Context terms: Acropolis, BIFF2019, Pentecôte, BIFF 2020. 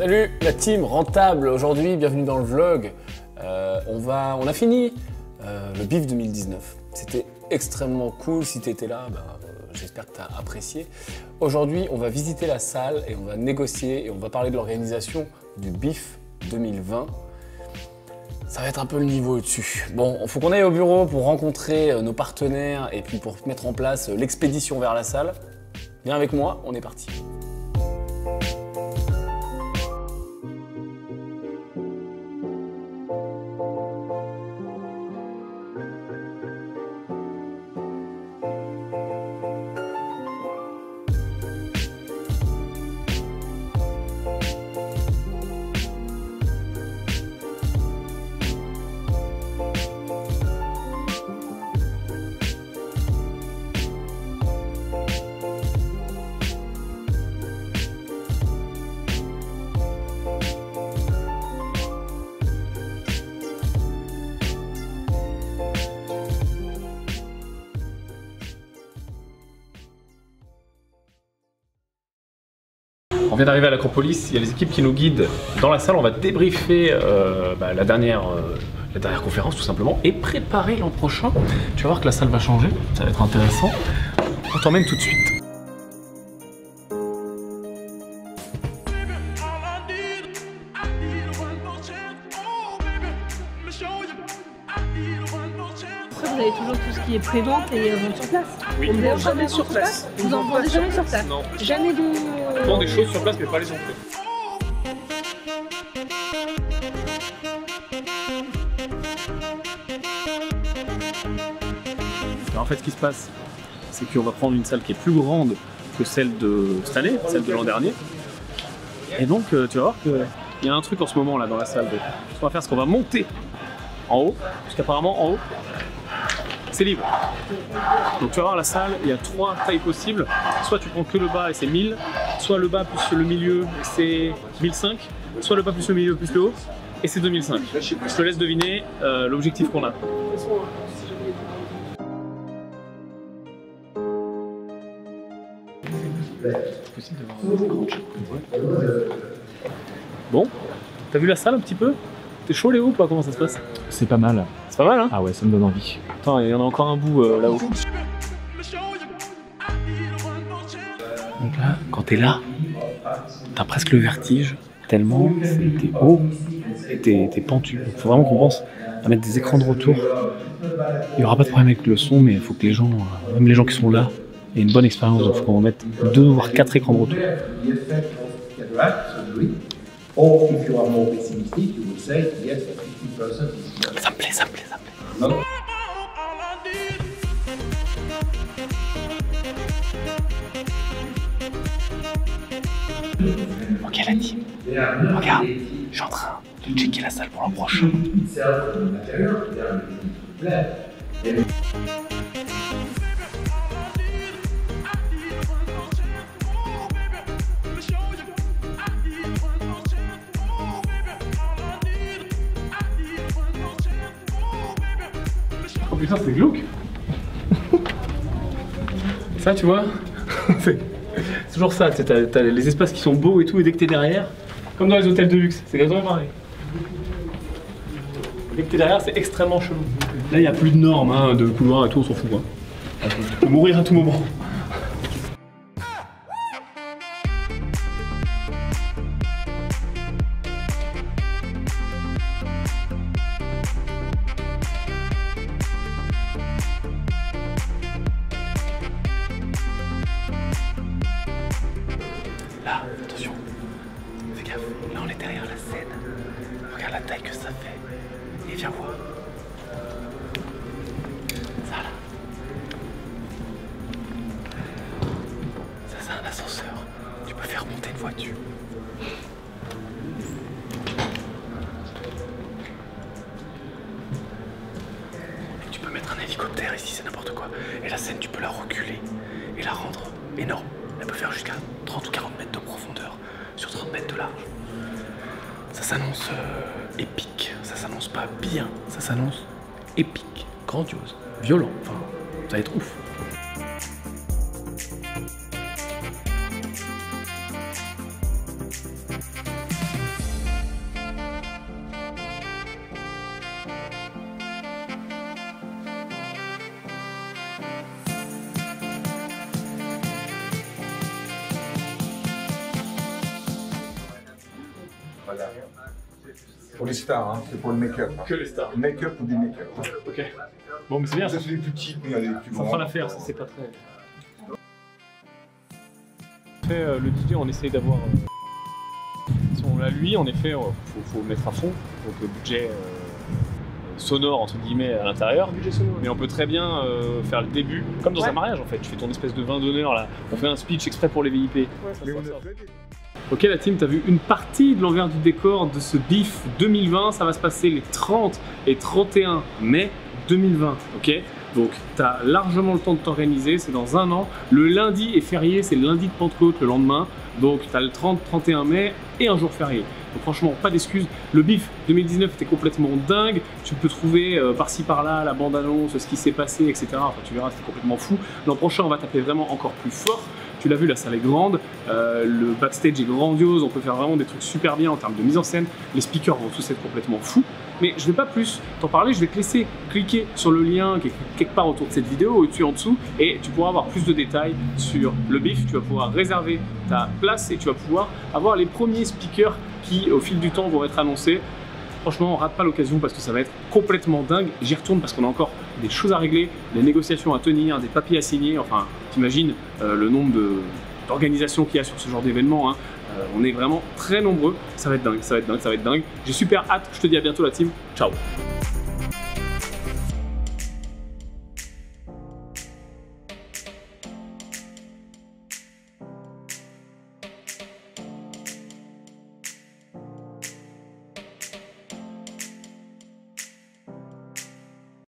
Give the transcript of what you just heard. Salut la team rentable, aujourd'hui bienvenue dans le vlog. On a fini le BIFF 2019, c'était extrêmement cool. Si tu étais là, j'espère que tu as apprécié. Aujourd'hui on va visiter la salle et on va négocier et on va parler de l'organisation du BIFF 2020. Ça va être un peu le niveau au-dessus. Bon, il faut qu'on aille au bureau pour rencontrer nos partenaires et puis pour mettre en place l'expédition vers la salle. Viens avec moi, on est parti. On vient d'arriver à l'Acropolis, il y a les équipes qui nous guident dans la salle, on va débriefer la dernière conférence tout simplement et préparer l'an prochain. Tu vas voir que la salle va changer, ça va être intéressant. On t'emmène tout de suite. Vous avez toujours tout ce qui est pré-vente et vente sur place. Oui. On ne vend jamais sur place. Vous n'en vendez jamais sur place. Non. Jamais de... On vend des choses sur place mais pas les entrées. Alors en fait ce qui se passe, c'est qu'on va prendre une salle qui est plus grande que celle de cette année, celle de l'an dernier. Et donc tu vas voir qu'il y a un truc en ce moment là dans la salle. Donc, ce qu'on va faire, c'est qu'on va monter en haut, parce qu'apparemment en haut, c'est libre. Donc tu vas voir la salle, il y a trois tailles possibles. Soit tu prends que le bas et c'est 1000, soit le bas plus le milieu et c'est 1005, soit le bas plus le milieu plus le haut et c'est 2005. Je te laisse deviner l'objectif qu'on a. Bon, t'as vu la salle un petit peu? T'es chaud Léo ou pas? Comment ça se passe? C'est pas mal. C'est pas mal hein? Ah ouais, ça me donne envie. Attends, il y en a encore un bout là-haut. Donc là, quand t'es là, t'as presque le vertige, tellement t'es haut, t'es pentu. Il faut vraiment qu'on pense à mettre des écrans de retour. Il n'y aura pas de problème avec le son, mais il faut que les gens, même les gens qui sont là, aient une bonne expérience. Donc il faut qu'on mette 2 voire 4 écrans de retour. Ça me plaît, ça me plaît, ça me plaît. Ok la team, regarde, je suis en train de checker la salle pour l'an prochain. Putain, c'est glauque. Ça, tu vois, c'est toujours ça. T'as les espaces qui sont beaux et tout, et dès que t'es derrière, comme dans les hôtels de luxe, c'est exactement pareil. Dès que t'es derrière, c'est extrêmement chelou. Là, il n'y a plus de normes hein, de couloir et tout, on s'en fout. Hein. On peut mourir à tout moment. Attention, fais gaffe, là on est derrière la scène, regarde la taille que ça fait, et viens voir, ça là, ça c'est un ascenseur, tu peux faire monter une voiture. Et tu peux mettre un hélicoptère ici, c'est n'importe quoi, et la scène tu peux la reculer et la rendre énorme. Elle peut faire jusqu'à 30 ou 40 mètres de profondeur sur 30 mètres de large. Ça s'annonce épique, ça s'annonce pas bien, ça s'annonce épique, grandiose, violent, enfin, ça va être ouf. Voilà. Pour les stars, hein, c'est pour le make-up. Hein. Que les stars. Make-up ou des make-up. Ok. Bon, mais c'est bien. Ça, c'est des plus petites, mais il y a des plus grands. Ça fera l'affaire, ça, c'est pas très. Après, le DJ, on essaye d'avoir. Si on l'a lui, en effet, faut mettre à fond. Donc le budget sonore, entre guillemets, à l'intérieur. Mais on peut très bien faire le début, comme dans un mariage en fait. Tu fais ton espèce de vin d'honneur là. On fait un speech exprès pour les VIP. Ouais, ça. Ok la team, t'as vu une partie de l'envers du décor de ce BIFF 2020, ça va se passer les 30 et 31 mai 2020, ok? Donc t'as largement le temps de t'organiser, c'est dans un an. Le lundi est férié, c'est le lundi de Pentecôte le lendemain, donc t'as le 30, 31 mai et un jour férié. Donc franchement, pas d'excuses. Le BIFF 2019 était complètement dingue. Tu peux trouver par-ci par-là la bande-annonce, ce qui s'est passé, etc. Enfin, tu verras, c'était complètement fou. L'an prochain, on va taper vraiment encore plus fort. Tu l'as vu, la salle est grande, le backstage est grandiose, on peut faire vraiment des trucs super bien en termes de mise en scène, les speakers vont tous être complètement fous, mais je ne vais pas plus t'en parler, je vais te laisser cliquer sur le lien qui est quelque part autour de cette vidéo, au-dessus, en dessous, et tu pourras avoir plus de détails sur le BIFF, tu vas pouvoir réserver ta place et tu vas pouvoir avoir les premiers speakers qui, au fil du temps, vont être annoncés. Franchement, on rate pas l'occasion parce que ça va être complètement dingue. J'y retourne parce qu'on a encore des choses à régler, des négociations à tenir, des papiers à signer. Enfin, t'imagines le nombre d'organisations qu'il y a sur ce genre d'événement. Hein. On est vraiment très nombreux. Ça va être dingue, ça va être dingue, ça va être dingue. J'ai super hâte. Je te dis à bientôt la team. Ciao.